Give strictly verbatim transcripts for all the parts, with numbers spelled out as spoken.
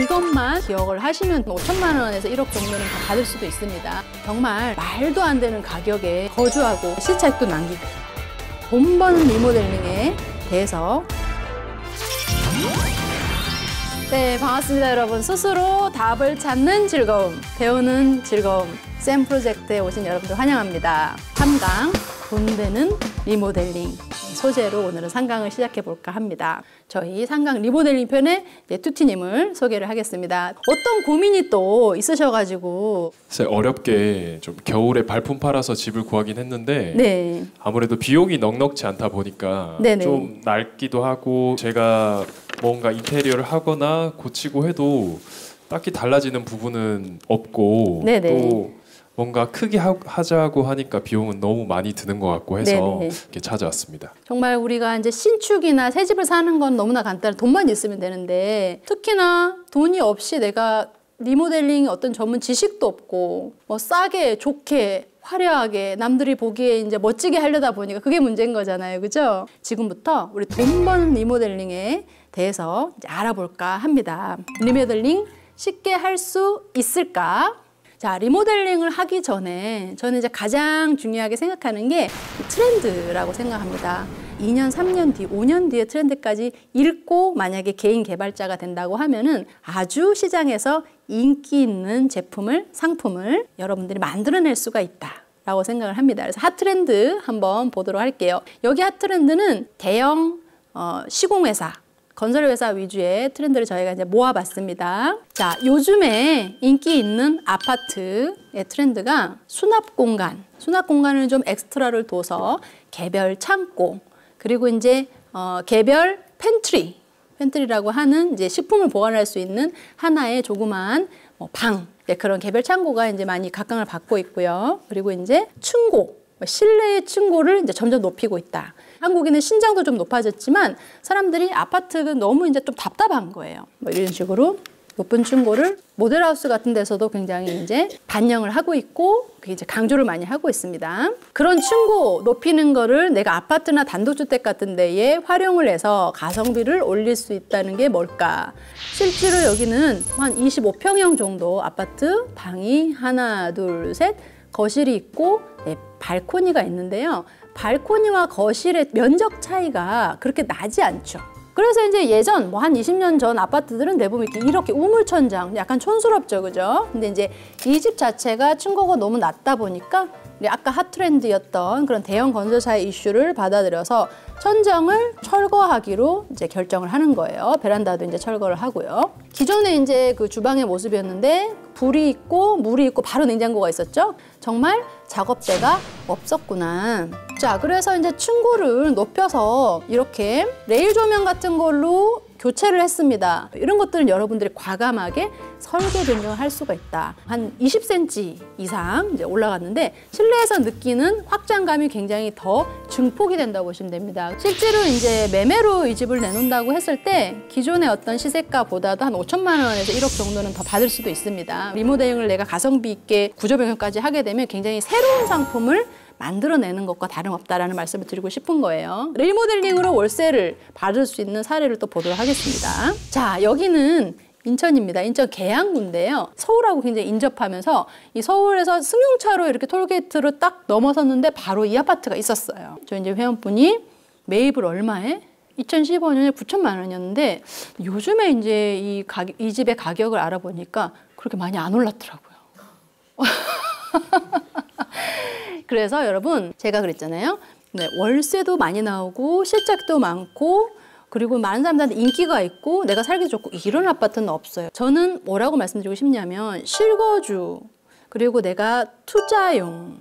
이것만 기억을 하시면 오천만 원에서 일억 정도는 다 받을 수도 있습니다. 정말 말도 안 되는 가격에 거주하고 시책도 남기고 돈 버는 리모델링에 대해서. 네, 반갑습니다 여러분. 스스로 답을 찾는 즐거움, 배우는 즐거움, 쌤 프로젝트에 오신 여러분들 환영합니다. 삼강, 돈 되는 리모델링 소재로 오늘은 삼강을 시작해볼까 합니다. 저희 삼강 리모델링 편에 이제 뚜티님을 소개를 하겠습니다. 어떤 고민이 또 있으셔가지고 사실 어렵게 좀 겨울에 발품 팔아서 집을 구하긴 했는데 네. 아무래도 비용이 넉넉지 않다 보니까 네네. 좀 낡기도 하고 제가 뭔가 인테리어를 하거나 고치고 해도 딱히 달라지는 부분은 없고 네네. 또 뭔가 크게 하, 하자고 하니까 비용은 너무 많이 드는 것 같고 해서 네네. 이렇게 찾아왔습니다. 정말 우리가 이제 신축이나 새 집을 사는 건 너무나 간단한 돈만 있으면 되는데 특히나 돈이 없이 내가 리모델링 어떤 전문 지식도 없고 뭐 싸게 좋게 화려하게 남들이 보기에 이제 멋지게 하려다 보니까 그게 문제인 거잖아요, 그죠? 지금부터 우리 돈 버는 리모델링에 대해서 이제 알아볼까 합니다. 리모델링 쉽게 할 수 있을까? 자, 리모델링을 하기 전에 저는 이제 가장 중요하게 생각하는 게 트렌드라고 생각합니다. 이 년, 삼 년 뒤, 오 년 뒤의 트렌드까지 읽고 만약에 개인 개발자가 된다고 하면은 아주 시장에서 인기 있는 제품을, 상품을 여러분들이 만들어낼 수가 있다. 라고 생각을 합니다. 그래서 핫트렌드 한번 보도록 할게요. 여기 핫트렌드는 대형 어, 시공회사, 건설회사 위주의 트렌드를 저희가 이제 모아봤습니다. 자, 요즘에 인기 있는 아파트의 트렌드가 수납공간, 수납공간을 좀 엑스트라를 둬서 개별 창고, 그리고 이제 어, 개별 팬트리, 팬트리라고 하는 이제 식품을 보관할 수 있는 하나의 조그만 뭐 방, 네, 그런 개별 창고가 이제 많이 각광을 받고 있고요. 그리고 이제 층고, 실내의 층고를 이제 점점 높이고 있다. 한국인은 신장도 좀 높아졌지만 사람들이 아파트가 너무 이제 좀 답답한 거예요. 뭐 이런 식으로 높은 층고를 모델하우스 같은 데서도 굉장히 이제 반영을 하고 있고 그게 이제 강조를 많이 하고 있습니다. 그런 층고 높이는 거를 내가 아파트나 단독주택 같은 데에 활용을 해서 가성비를 올릴 수 있다는 게 뭘까? 실제로 여기는 한 이십오 평형 정도 아파트 방이 하나, 둘, 셋 거실이 있고 네, 발코니가 있는데요. 발코니와 거실의 면적 차이가 그렇게 나지 않죠. 그래서 이제 예전 뭐 한 이십 년 전 아파트들은 대부분 이렇게, 이렇게 우물천장, 약간 촌스럽죠, 그죠? 근데 이제 이 집 자체가 층고가 너무 낮다 보니까 아까 핫트렌드였던 그런 대형 건설사의 이슈를 받아들여서 천장을 철거하기로 이제 결정을 하는 거예요. 베란다도 이제 철거를 하고요. 기존에 이제 그 주방의 모습이었는데 불이 있고 물이 있고 바로 냉장고가 있었죠. 정말 작업대가 없었구나. 자, 그래서 이제 층고를 높여서 이렇게 레일 조명 같은 걸로 교체를 했습니다. 이런 것들은 여러분들이 과감하게 설계 변경을 할 수가 있다. 한 이십 센티미터 이상 이제 올라갔는데 실내에서 느끼는 확장감이 굉장히 더 증폭이 된다고 보시면 됩니다. 실제로 이제 매매로 이 집을 내놓는다고 했을 때 기존의 어떤 시세가보다도 한 오천만 원에서 일억 정도는 더 받을 수도 있습니다. 리모델링을 내가 가성비 있게 구조 변경까지 하게 되면 굉장히 새로운 상품을 만들어내는 것과 다름없다라는 말씀을 드리고 싶은 거예요. 리모델링으로 월세를 받을 수 있는 사례를 또 보도록 하겠습니다. 자, 여기는 인천입니다. 인천 계양구인데요. 서울하고 굉장히 인접하면서 이 서울에서 승용차로 이렇게 톨게이트로 딱 넘어섰는데 바로 이 아파트가 있었어요. 저 이제 회원분이 매입을 얼마에? 이천십오 년에 구천만 원이었는데 요즘에 이제 이, 가격, 이 집의 가격을 알아보니까 그렇게 많이 안 올랐더라고요. 그래서 여러분 제가 그랬잖아요. 네, 월세도 많이 나오고 실적도 많고 그리고 많은 사람들한테 인기가 있고 내가 살기 좋고 이런 아파트는 없어요. 저는 뭐라고 말씀드리고 싶냐면 실거주 그리고 내가 투자용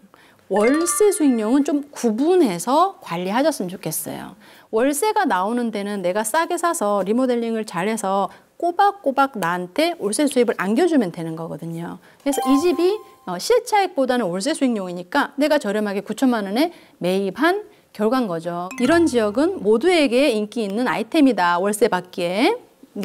월세 수익용은 좀 구분해서 관리하셨으면 좋겠어요. 월세가 나오는 데는 내가 싸게 사서 리모델링을 잘해서 꼬박꼬박 나한테 월세 수입을 안겨주면 되는 거거든요. 그래서 이 집이 시차액보다는 월세 수익용이니까 내가 저렴하게 구천만 원에 매입한 결과인 거죠. 이런 지역은 모두에게 인기 있는 아이템이다. 월세 받기에.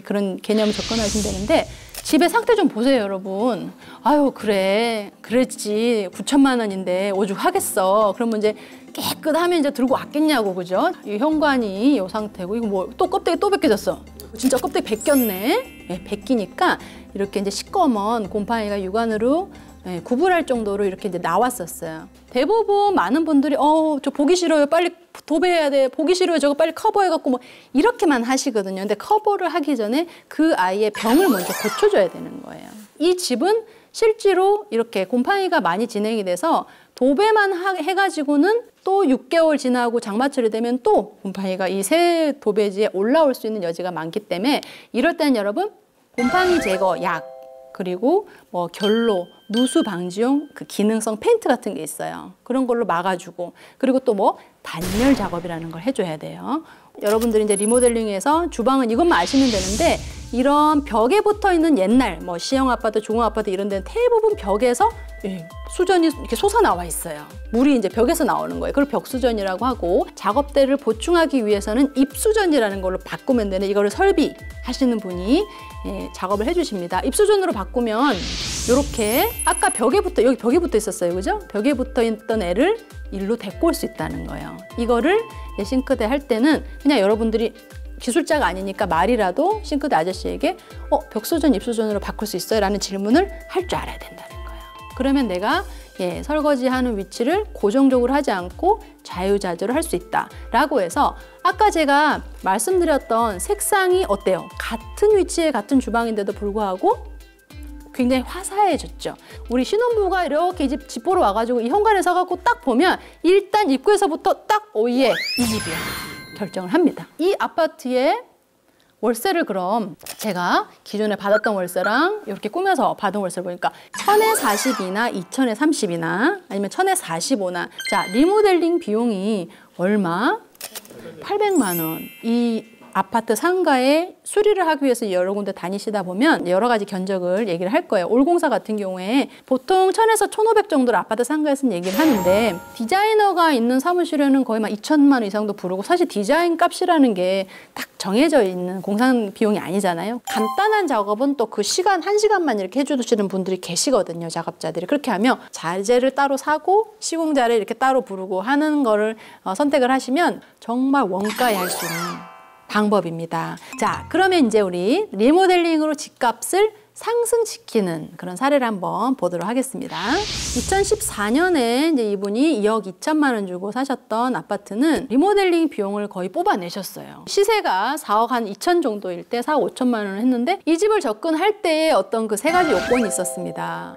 그런 개념을 접근하시면 되는데 집의 상태 좀 보세요, 여러분. 아유, 그래. 그랬지. 구천만 원인데 오죽하겠어. 그러면 이제 깨끗하면 이제 들고 왔겠냐고, 그죠? 이 현관이 이 상태고, 이거 뭐 또 껍데기 또 벗겨졌어. 진짜 껍데기 벗겼네. 예, 벗기니까 이렇게 이제 시꺼먼 곰팡이가 육안으로 예, 구분할 정도로 이렇게 이제 나왔었어요. 대부분 많은 분들이 어, 저 보기 싫어요, 빨리 도배해야 돼, 보기 싫어요, 저거 빨리 커버해갖고 뭐 이렇게만 하시거든요. 근데 커버를 하기 전에 그 아이의 병을 먼저 고쳐줘야 되는 거예요. 이 집은 실제로 이렇게 곰팡이가 많이 진행이 돼서 도배만 하, 해가지고는 또 육 개월 지나고 장마철이 되면 또 곰팡이가 이 새 도배지에 올라올 수 있는 여지가 많기 때문에 이럴 때는 여러분 곰팡이 제거 약, 그리고 뭐 결로, 누수 방지용 그 기능성 페인트 같은 게 있어요. 그런 걸로 막아주고, 그리고 또 뭐 단열 작업이라는 걸 해줘야 돼요. 여러분들이 이제 리모델링에서 주방은 이것만 아시면 되는데, 이런 벽에 붙어있는 옛날 뭐 시형 아파트, 종호 아파트 이런 데는 대부분 벽에서 수전이 이렇게 솟아나와 있어요. 물이 이제 벽에서 나오는 거예요. 그걸 벽수전이라고 하고, 작업대를 보충하기 위해서는 입수전이라는 걸로 바꾸면 되는, 이거를 설비하시는 분이 예, 작업을 해주십니다. 입수전으로 바꾸면 이렇게 아까 벽에 붙어, 여기 벽에 붙어 있었어요, 그죠? 벽에 붙어 있던 애를 일로 데리고 올 수 있다는 거예요. 이거를 예, 싱크대 할 때는 그냥 여러분들이 기술자가 아니니까 말이라도 싱크대 아저씨에게 어, 벽수전, 입수전으로 바꿀 수 있어요? 라는 질문을 할 줄 알아야 된다는 거예요. 그러면 내가 예, 설거지하는 위치를 고정적으로 하지 않고 자유자재로 할 수 있다라고 해서, 아까 제가 말씀드렸던 색상이 어때요? 같은 위치에 같은 주방인데도 불구하고 굉장히 화사해졌죠. 우리 신혼부부가 이렇게 이 집, 집 보러 와가지고 이 현관에 서갖고 딱 보면 일단 입구에서부터 딱 오예, 이 집이야 결정을 합니다. 이 아파트에 월세를 그럼 제가 기존에 받았던 월세랑 이렇게 꾸며서 받은 월세를 보니까 천에 사십이나 이천에 삼십이나 아니면 천에 사십오나 자, 리모델링 비용이 얼마? 팔백만 원. 이 아파트 상가에 수리를 하기 위해서 여러 군데 다니시다 보면 여러 가지 견적을 얘기를 할 거예요. 올공사 같은 경우에 보통 천에서 천오백 정도로 아파트 상가에서는 얘기를 하는데, 디자이너가 있는 사무실에는 거의 막 이천만 원 이상도 부르고, 사실 디자인 값이라는 게 딱 정해져 있는 공산 비용이 아니잖아요. 간단한 작업은 또 그 시간 한 시간만 이렇게 해주시는 분들이 계시거든요, 작업자들이. 그렇게 하면 자재를 따로 사고 시공자를 이렇게 따로 부르고 하는 거를 어, 선택을 하시면 정말 원가에 할 수 있는 방법입니다. 자, 그러면 이제 우리 리모델링으로 집값을 상승시키는 그런 사례를 한번 보도록 하겠습니다. 이천십사 년에 이제 이분이 이억 이천만 원 주고 사셨던 아파트는 리모델링 비용을 거의 뽑아내셨어요. 시세가 사억 한 이천 정도일 때 사억 오천만 원을 했는데, 이 집을 접근할 때의 어떤 그 세 가지 요건이 있었습니다.